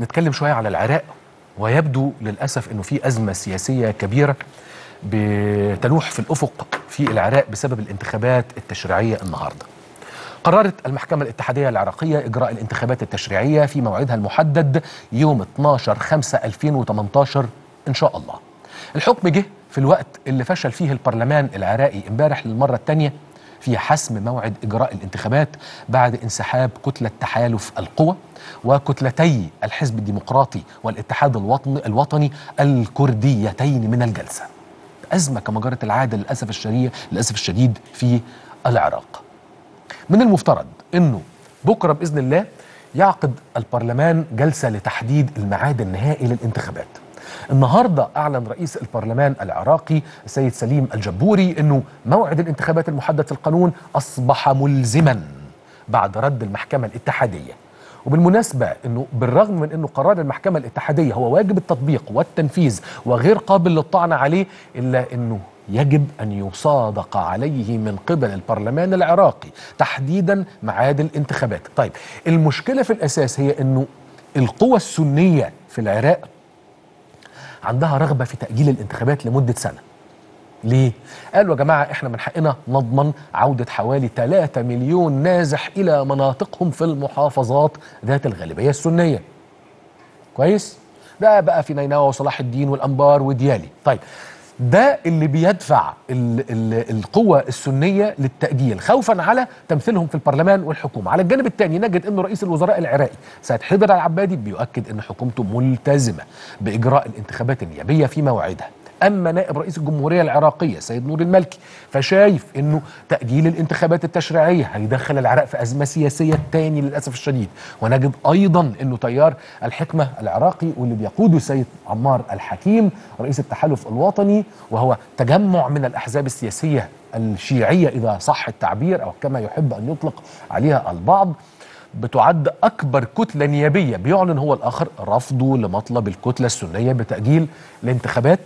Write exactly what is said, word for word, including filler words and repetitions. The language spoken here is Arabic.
نتكلم شوية على العراق، ويبدو للأسف أنه في أزمة سياسية كبيرة بتلوح في الأفق في العراق بسبب الانتخابات التشريعية النهاردة. قررت المحكمة الاتحادية العراقية إجراء الانتخابات التشريعية في موعدها المحدد يوم اثني عشر خمسة ألفين وثمانية عشر إن شاء الله. الحكم جه في الوقت اللي فشل فيه البرلمان العراقي امبارح للمرة الثانية في حسم موعد إجراء الانتخابات بعد انسحاب كتلة تحالف القوى وكتلتي الحزب الديمقراطي والاتحاد الوطني الكرديتين من الجلسة. أزمة كما جرت العادة للأسف الشديد للأسف الشديد في العراق. من المفترض أنه بكرة بإذن الله يعقد البرلمان جلسة لتحديد الميعاد النهائي للانتخابات. النهاردة أعلن رئيس البرلمان العراقي سيد سليم الجبوري أنه موعد الانتخابات المحدد في القانون أصبح ملزما بعد رد المحكمة الاتحادية. وبالمناسبة أنه بالرغم من أنه قرار المحكمة الاتحادية هو واجب التطبيق والتنفيذ وغير قابل للطعن عليه، إلا أنه يجب أن يصادق عليه من قبل البرلمان العراقي تحديدا ميعاد الانتخابات. طيب المشكلة في الأساس هي أنه القوى السنية في العراق عندها رغبة في تأجيل الانتخابات لمدة سنة. ليه؟ قالوا يا جماعة احنا من حقنا نضمن عودة حوالي ثلاثة مليون نازح إلى مناطقهم في المحافظات ذات الغالبية السنية. كويس؟ ده بقى في نينوى وصلاح الدين والأنبار وديالي. طيب ده اللي بيدفع ال ال القوى السنية للتأجيل خوفا على تمثيلهم في البرلمان والحكومة. على الجانب الثاني نجد أنه رئيس الوزراء العراقي سيد حيدر العبادي بيؤكد أن حكومته ملتزمة بإجراء الانتخابات النيابية في موعدها. أما نائب رئيس الجمهورية العراقية سيد نور الملكي فشايف أنه تأجيل الانتخابات التشريعية هيدخل العراق في أزمة سياسية تاني للأسف الشديد. ونجد أيضا أنه تيار الحكمة العراقي واللي بيقوده سيد عمار الحكيم رئيس التحالف الوطني، وهو تجمع من الأحزاب السياسية الشيعية إذا صح التعبير أو كما يحب أن يطلق عليها البعض، بتعد أكبر كتلة نيابية، بيعلن هو الآخر رفضه لمطلب الكتلة السنية بتأجيل الانتخابات